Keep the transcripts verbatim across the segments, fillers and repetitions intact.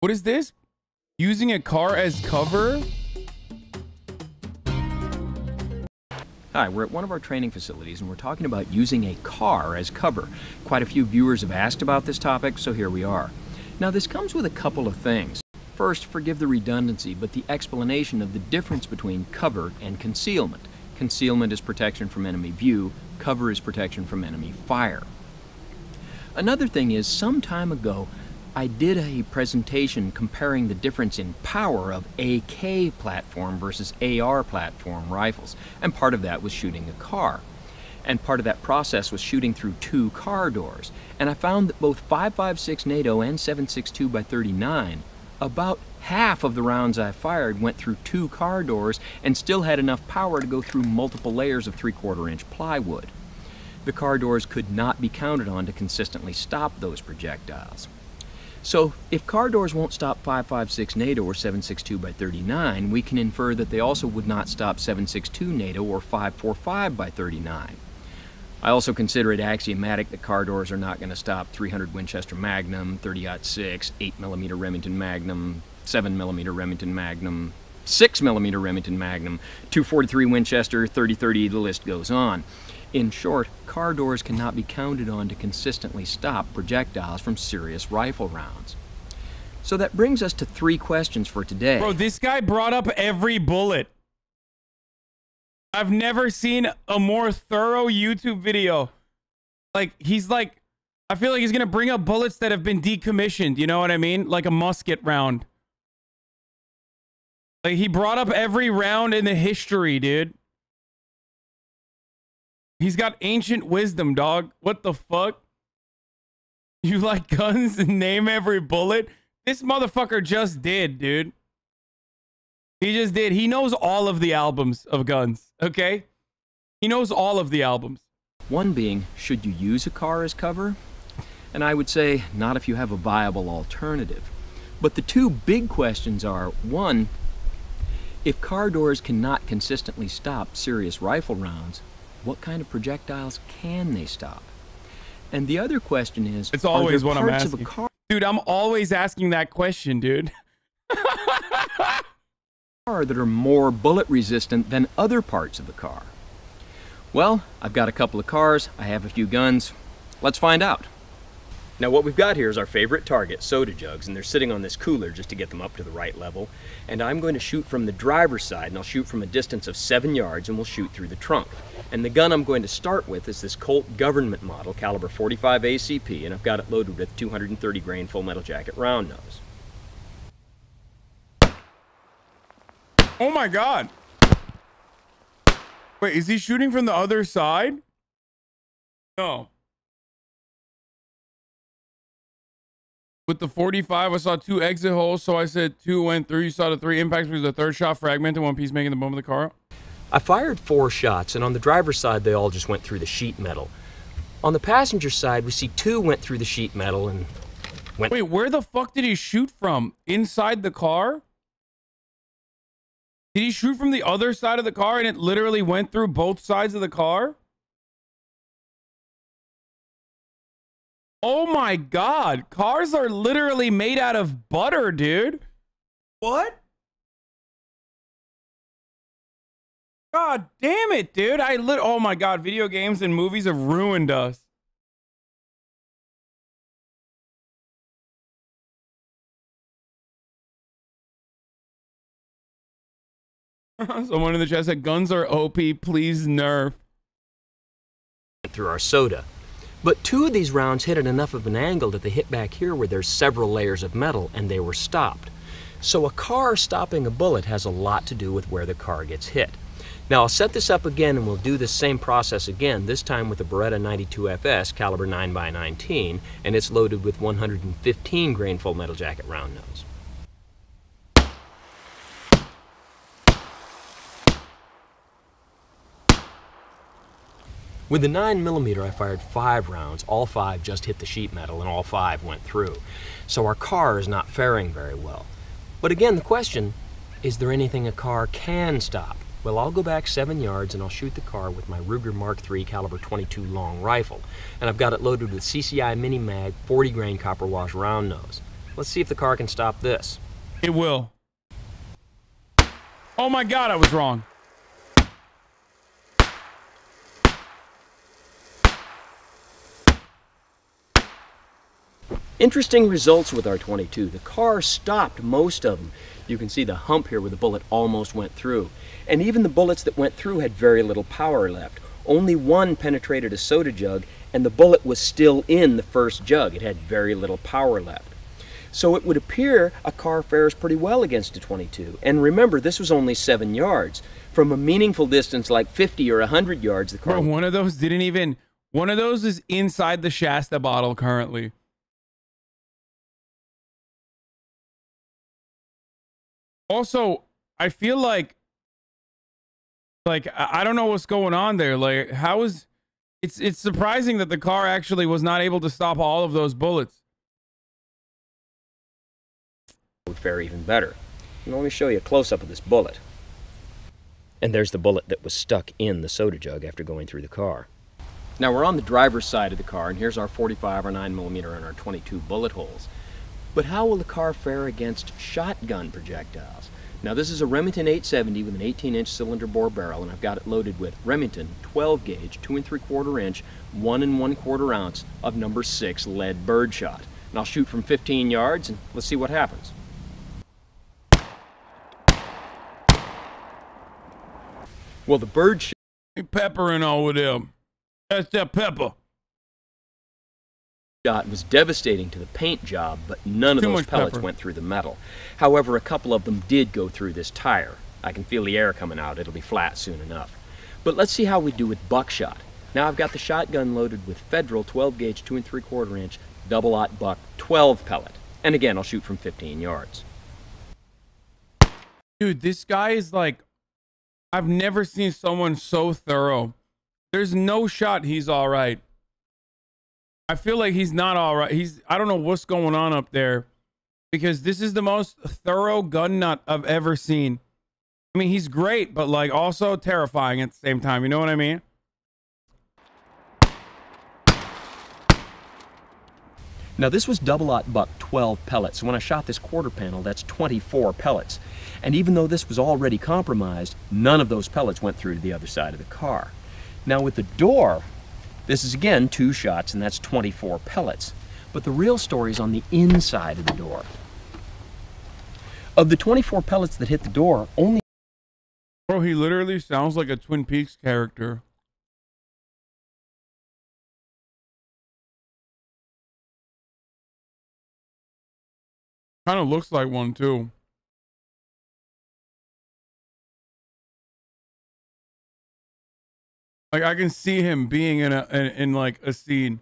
What is this? Using a car as cover? Hi, we're at one of our training facilities and we're talking about using a car as cover. Quite a few viewers have asked about this topic, so here we are. Now this comes with a couple of things. First, forgive the redundancy, but the explanation of the difference between cover and concealment. Concealment is protection from enemy view, cover is protection from enemy fire. Another thing is, some time ago, I did a presentation comparing the difference in power of A K platform versus A R platform rifles, and part of that was shooting a car. And part of that process was shooting through two car doors. And I found that both five five six NATO and seven sixty-two by thirty-nine, about half of the rounds I fired went through two car doors and still had enough power to go through multiple layers of three quarter inch plywood. The car doors could not be counted on to consistently stop those projectiles. So, if car doors won't stop five five six NATO or seven sixty-two by thirty-nine, we can infer that they also would not stop seven sixty-two NATO or five forty-five by thirty-nine. I also consider it axiomatic that car doors are not going to stop three hundred Winchester Magnum, thirty oh six, eight millimeter Remington Magnum, seven millimeter Remington Magnum, six millimeter Remington Magnum, two forty-three Winchester, thirty thirty, the list goes on. In short, car doors cannot be counted on to consistently stop projectiles from serious rifle rounds. So that brings us to three questions for today. Bro, this guy brought up every bullet. I've never seen a more thorough YouTube video. Like, he's like, I feel like he's gonna bring up bullets that have been decommissioned, you know what I mean? Like a musket round. Like, he brought up every round in the history, dude. He's got ancient wisdom, dog. What the fuck? You like guns and name every bullet? This motherfucker just did, dude. He just did. He knows all of the albums of guns, okay? He knows all of the albums. One being, should you use a car as cover? And I would say, not if you have a viable alternative. But the two big questions are, one, if car doors cannot consistently stop serious rifle rounds, what kind of projectiles can they stop? And the other question is, it's always what I'm asking. Dude, I'm always asking that question, dude. Car that are more bullet resistant than other parts of the car. Well, I've got a couple of cars, I have a few guns. Let's find out. Now what we've got here is our favorite target, soda jugs, and they're sitting on this cooler just to get them up to the right level. And I'm going to shoot from the driver's side, and I'll shoot from a distance of seven yards, and we'll shoot through the trunk. And the gun I'm going to start with is this Colt government model, caliber forty-five A C P, and I've got it loaded with two thirty grain full metal jacket round nose. Oh my God. Wait, is he shooting from the other side? No. With the forty-five, I saw two exit holes, so I said two went through. You saw the three impacts because the third shot fragmented one piece, making the bump of the car. I fired four shots, and on the driver's side, they all just went through the sheet metal. On the passenger side, we see two went through the sheet metal and went. Wait, where the fuck did he shoot from? Inside the car? Did he shoot from the other side of the car, and it literally went through both sides of the car? Oh my God, cars are literally made out of butter, dude. What? God damn it, dude. I lit. Oh my God, video games and movies have ruined us. Someone in the chat said, guns are O P, please nerf. Through our soda. But two of these rounds hit at enough of an angle that they hit back here where there's several layers of metal, and they were stopped. So a car stopping a bullet has a lot to do with where the car gets hit. Now I'll set this up again and we'll do the same process again, this time with a Beretta ninety-two F S caliber nine by nineteen, and it's loaded with one fifteen grain full metal jacket round nose. With the nine millimeter, I fired five rounds. All five just hit the sheet metal, and all five went through. So our car is not faring very well. But again, the question, is there anything a car can stop? Well, I'll go back seven yards, and I'll shoot the car with my Ruger Mark three caliber twenty-two long rifle. And I've got it loaded with C C I mini mag forty grain copper wash round nose. Let's see if the car can stop this. It will. Oh my God, I was wrong. Interesting results with our twenty-two. The car stopped most of them. You can see the hump here where the bullet almost went through. And even the bullets that went through had very little power left. Only one penetrated a soda jug, and the bullet was still in the first jug. It had very little power left. So it would appear a car fares pretty well against a twenty-two. And remember, this was only seven yards. From a meaningful distance like fifty or a hundred yards, the car... Bro, one of those didn't even... One of those is inside the Shasta bottle currently. Also, I feel like, like, I don't know what's going on there. Like, how is, it's, it's surprising that the car actually was not able to stop all of those bullets. Would fare even better. And let me show you a close-up of this bullet. And there's the bullet that was stuck in the soda jug after going through the car. Now, we're on the driver's side of the car, and here's our forty-five, our nine millimeter, and our twenty-two bullet holes. But how will the car fare against shotgun projectiles? Now, this is a Remington eight seventy with an eighteen inch cylinder bore barrel, and I've got it loaded with Remington twelve gauge, two and three quarter inch, one and one quarter ounce of number six lead birdshot. And I'll shoot from fifteen yards, and let's see what happens. Well, the birdshot... Peppering over them. That's that pepper. Shot was devastating to the paint job, but none of those pellets went through the metal. However, a couple of them did go through this tire. I can feel the air coming out. It'll be flat soon enough. But let's see how we do with buckshot. Now I've got the shotgun loaded with Federal twelve gauge, two and three quarter inch, double-aught buck, twelve pellet. And again, I'll shoot from fifteen yards. Dude, this guy is like... I've never seen someone so thorough. There's no shot he's all right. I feel like he's not all right. He's, I don't know what's going on up there, because this is the most thorough gun nut I've ever seen. I mean, he's great, but like also terrifying at the same time. You know what I mean? Now this was double-aught buck twelve pellets. So when I shot this quarter panel, that's twenty-four pellets. And even though this was already compromised, none of those pellets went through to the other side of the car. Now with the door, this is again two shots, and that's twenty-four pellets. But the real story is on the inside of the door. Of the twenty-four pellets that hit the door, only... Bro, he literally sounds like a Twin Peaks character. Kind of looks like one, too. Like, I can see him being in a in, in like a scene.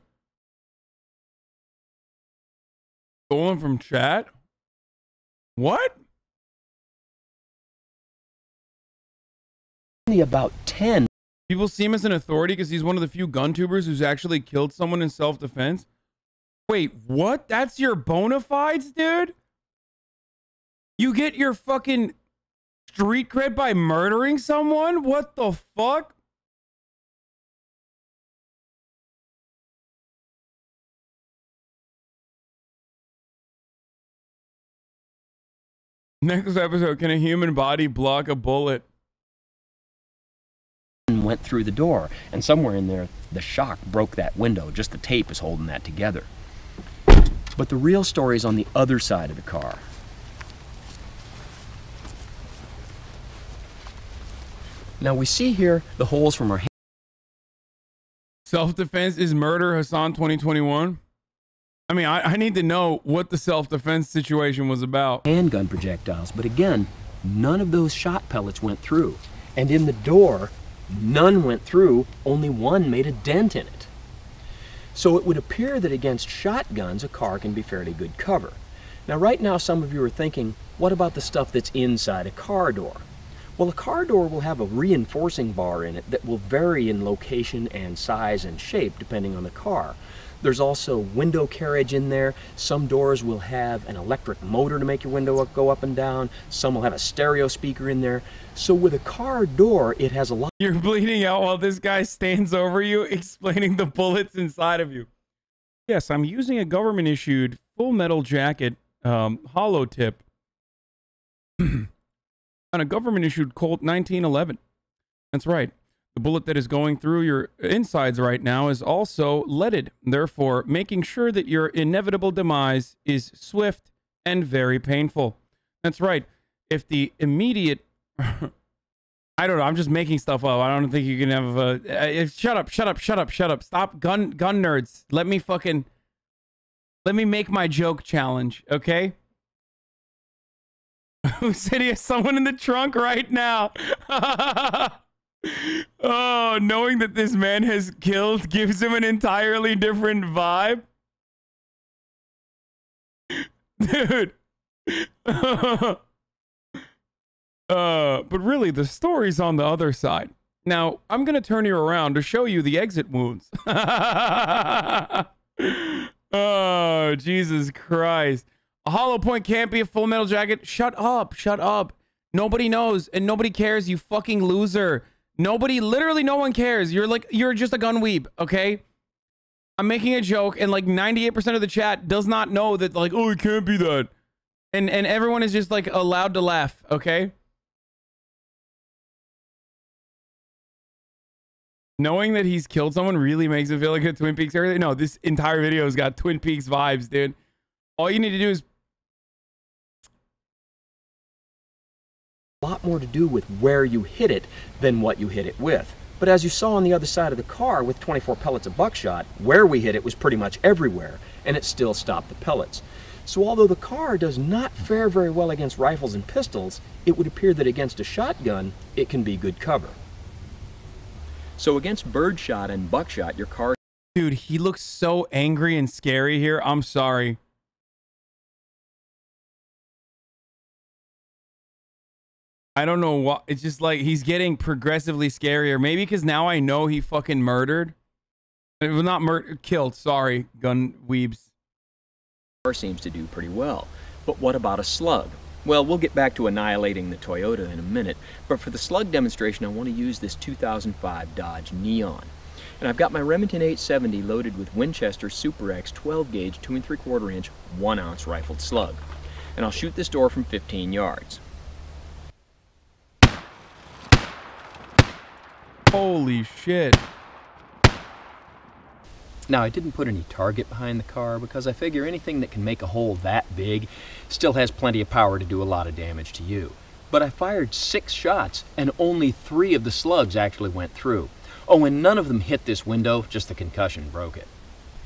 Stolen from chat? What? Only about ten. People see him as an authority because he's one of the few gun tubers who's actually killed someone in self-defense. Wait, what? That's your bona fides, dude? You get your fucking street cred by murdering someone? What the fuck? Next episode, can a human body block a bullet? Went through the door, and somewhere in there, the shock broke that window. Just the tape is holding that together. But the real story is on the other side of the car. Now we see here the holes from our... Self-defense is murder, Hassan twenty twenty-one. I mean, I, I need to know what the self-defense situation was about. Handgun projectiles, but again, none of those shot pellets went through. And in the door, none went through, only one made a dent in it. So it would appear that against shotguns, a car can be fairly good cover. Now, right now, some of you are thinking, what about the stuff that's inside a car door? Well, a car door will have a reinforcing bar in it that will vary in location and size and shape depending on the car. There's also window carriage in there. Some doors will have an electric motor to make your window up, go up and down. Some will have a stereo speaker in there. So with a car door, it has a lot. You're bleeding out while this guy stands over you explaining the bullets inside of you. Yes, I'm using a government-issued full metal jacket um, hollow tip on a government-issued Colt nineteen eleven. That's right. The bullet that is going through your insides right now is also leaded, therefore making sure that your inevitable demise is swift and very painful. That's right. If the immediate... I don't know. I'm just making stuff up. I don't think you can have a... Uh, shut up, shut up, shut up, shut up. Stop gun gun nerds. Let me fucking... Let me make my joke challenge, okay? Who said he has someone in the trunk right now? Oh, knowing that this man has killed gives him an entirely different vibe. Dude. uh, but really, the story's on the other side. Now, I'm going to turn you around to show you the exit wounds. Oh, Jesus Christ. A hollow point can't be a Full Metal Jacket. Shut up. Shut up. Nobody knows and nobody cares, you fucking loser. Nobody, literally no one cares. You're like, you're just a gun weeb, okay? I'm making a joke and like ninety-eight percent of the chat does not know that, like, oh, it can't be that. And, and everyone is just like allowed to laugh, okay? Knowing that he's killed someone really makes it feel like a Twin Peaks area. No, this entire video has got Twin Peaks vibes, dude. All you need to do is... a lot more to do with where you hit it than what you hit it with. But as you saw on the other side of the car with twenty-four pellets of buckshot, where we hit it was pretty much everywhere, and it still stopped the pellets. So although the car does not fare very well against rifles and pistols, it would appear that against a shotgun, it can be good cover. So against birdshot and buckshot, your car... Dude, he looks so angry and scary here. I'm sorry. I don't know what... It's just like he's getting progressively scarier. Maybe because now I know he fucking murdered. It was not murder... Killed. Sorry, gun weebs. Car seems to do pretty well. But what about a slug? Well, we'll get back to annihilating the Toyota in a minute, but for the slug demonstration, I want to use this two thousand five Dodge Neon. And I've got my Remington eight seventy loaded with Winchester Super X twelve gauge two and three quarter inch one ounce rifled slug. And I'll shoot this door from fifteen yards. Holy shit. Now, I didn't put any target behind the car because I figure anything that can make a hole that big still has plenty of power to do a lot of damage to you. But I fired six shots and only three of the slugs actually went through. Oh, and none of them hit this window, just the concussion broke it.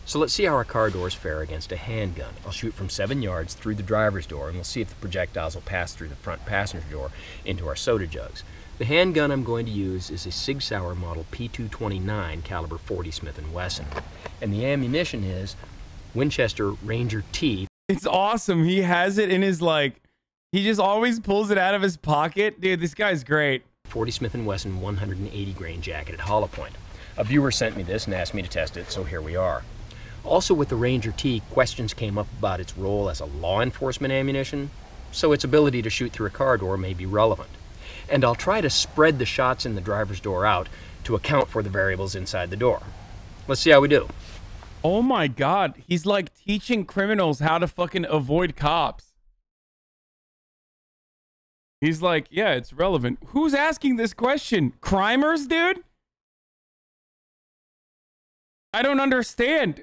So let's see how our car doors fare against a handgun. I'll shoot from seven yards through the driver's door and we'll see if the projectiles will pass through the front passenger door into our soda jugs. The handgun I'm going to use is a Sig Sauer model P two twenty-nine caliber forty Smith and Wesson. And the ammunition is Winchester Ranger T. It's awesome. He has it in his, like, he just always pulls it out of his pocket. Dude, this guy's great. forty Smith and Wesson one hundred eighty grain jacket at hollow point. A viewer sent me this and asked me to test it, so here we are. Also with the Ranger T, questions came up about its role as a law enforcement ammunition, so its ability to shoot through a car door may be relevant. And I'll try to spread the shots in the driver's door out to account for the variables inside the door. Let's see how we do. Oh my God. He's like teaching criminals how to fucking avoid cops. He's like, yeah, it's relevant. Who's asking this question? Crimers, dude? I don't understand.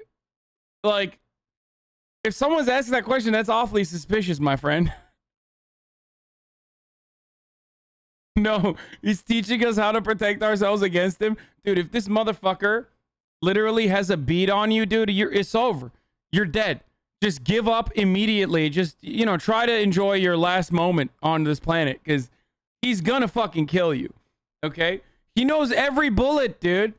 Like, if someone's asking that question, that's awfully suspicious, my friend. No, he's teaching us how to protect ourselves against him. Dude, if this motherfucker literally has a bead on you, dude, you're, it's over. You're dead. Just give up immediately. Just, you know, try to enjoy your last moment on this planet because he's gonna fucking kill you. Okay? He knows every bullet, dude.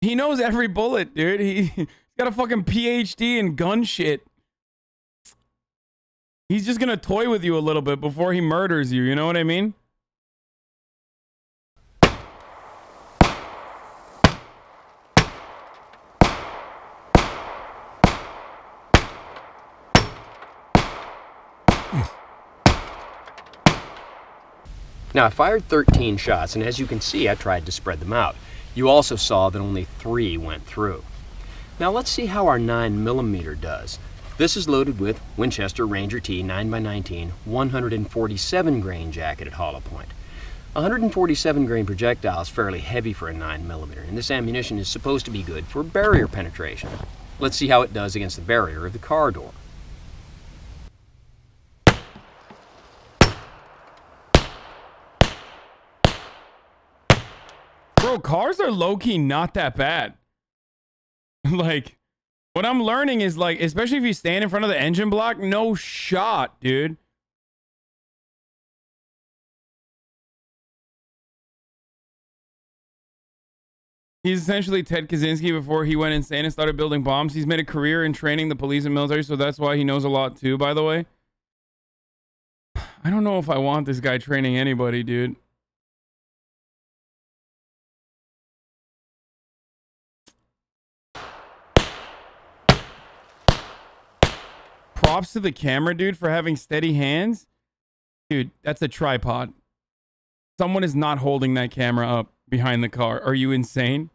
He knows every bullet, dude. He, he's got a fucking PhD in gun shit. He's just gonna toy with you a little bit before he murders you, you know what I mean? Now, I fired thirteen shots, and as you can see, I tried to spread them out. You also saw that only three went through. Now, let's see how our nine millimeter does. This is loaded with Winchester Ranger T nine by nineteen one hundred forty-seven grain jacketed hollow point. one hundred forty-seven grain projectile is fairly heavy for a nine millimeter, and this ammunition is supposed to be good for barrier penetration. Let's see how it does against the barrier of the car door. Bro, cars are low-key not that bad. Like, what I'm learning is, like, especially if you stand in front of the engine block, no shot, dude. He's essentially Ted Kaczynski before he went insane and started building bombs. He's made a career in training the police and military, so that's why he knows a lot too, by the way. I don't know if I want this guy training anybody, dude. Props to the camera, dude, for having steady hands. Dude, that's a tripod. Someone is not holding that camera up behind the car. Are you insane?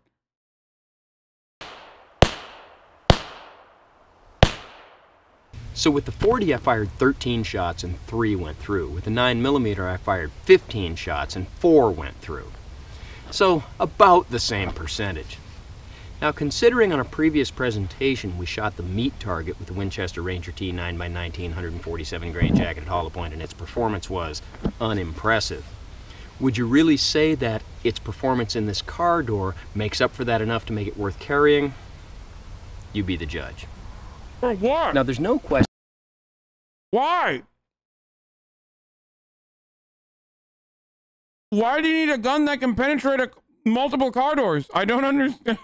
So with the forty, I fired thirteen shots and three went through. With the nine millimeter, I fired fifteen shots and four went through. So about the same percentage. Now, considering on a previous presentation we shot the meat target with the Winchester Ranger T nine by nineteen one hundred forty-seven grain jacketed hollow point and its performance was unimpressive, would you really say that its performance in this car door makes up for that enough to make it worth carrying? You be the judge. For what? Now, there's no question. Why? Why do you need a gun that can penetrate a multiple car doors? I don't understand.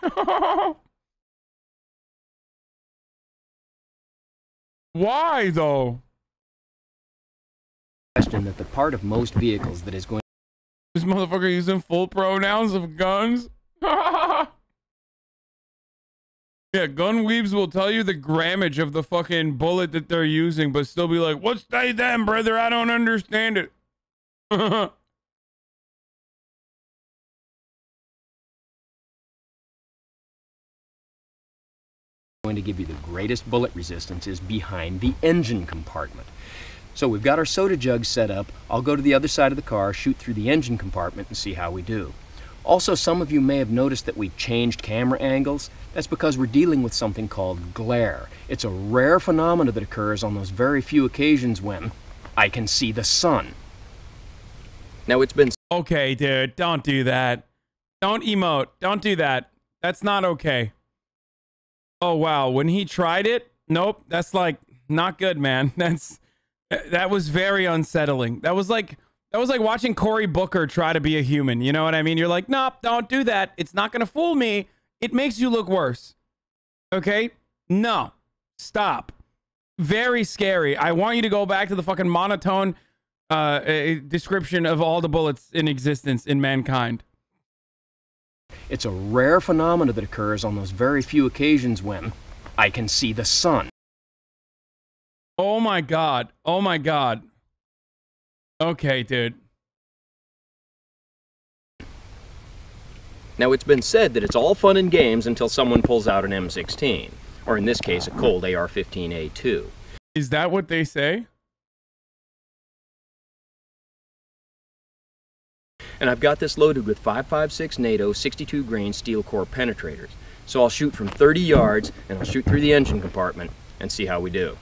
Why, though? Question that the part of most vehicles that is going. This motherfucker using full pronouns of guns. Yeah, gun weebs will tell you the grammage of the fucking bullet that they're using, but still be like, "What's they them, brother? I don't understand it." Going to give you the greatest bullet resistance is behind the engine compartment. So we've got our soda jug set up. I'll go to the other side of the car, shoot through the engine compartment, and see how we do. Also, some of you may have noticed that we've changed camera angles. That's because we're dealing with something called glare. It's a rare phenomena that occurs on those very few occasions when I can see the sun. Now, it's been... Okay, dude, don't do that. Don't emote. Don't do that. That's not okay. Oh, wow. When he tried it, nope. That's like not good, man. That's that was very unsettling. That was like that was like watching Cory Booker try to be a human. You know what I mean? You're like, nope, don't do that. It's not going to fool me. It makes you look worse. OK, no, stop. Very scary. I want you to go back to the fucking monotone uh, description of all the bullets in existence in mankind. It's a rare phenomena that occurs on those very few occasions when I can see the sun. Oh my God. Oh my God. Okay, dude. Now, it's been said that it's all fun and games until someone pulls out an M sixteen, or in this case, a Colt A R fifteen A two. Is that what they say? And I've got this loaded with five five six NATO sixty-two grain steel core penetrators. So I'll shoot from thirty yards and I'll shoot through the engine compartment and see how we do.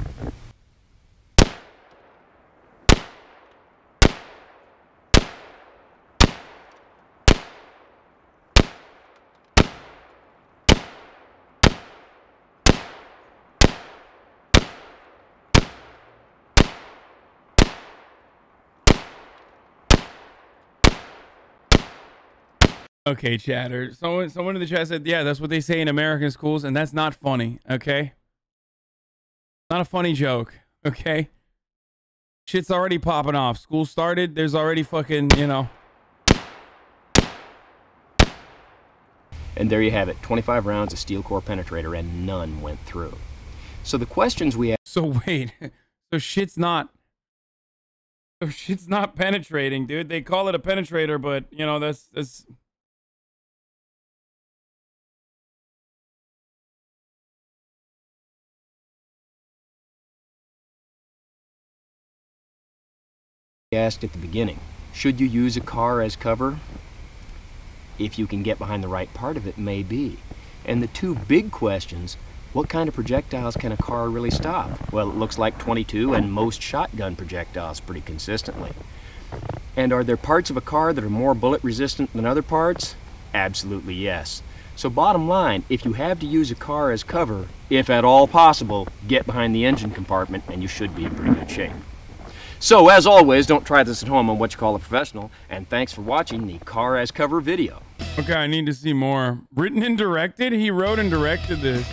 Okay, chatter. Someone, someone in the chat said, yeah, that's what they say in American schools, and that's not funny, okay? Not a funny joke, okay? Shit's already popping off. School started, there's already fucking, you know. And there you have it. twenty-five rounds of steel core penetrator, and none went through. So the questions we asked... So wait, so shit's not... So shit's not penetrating, dude. They call it a penetrator, but, you know, that's... that's asked at the beginning, should you use a car as cover? If you can get behind the right part of it, maybe. And the two big questions, what kind of projectiles can a car really stop? Well, it looks like twenty-two and most shotgun projectiles pretty consistently. And are there parts of a car that are more bullet resistant than other parts? Absolutely yes. So bottom line, if you have to use a car as cover, if at all possible, get behind the engine compartment and you should be in pretty good shape. So as always, don't try this at home on what you call a professional, and thanks for watching the Car as Cover video. Okay, I need to see more. Written and directed? He wrote and directed this.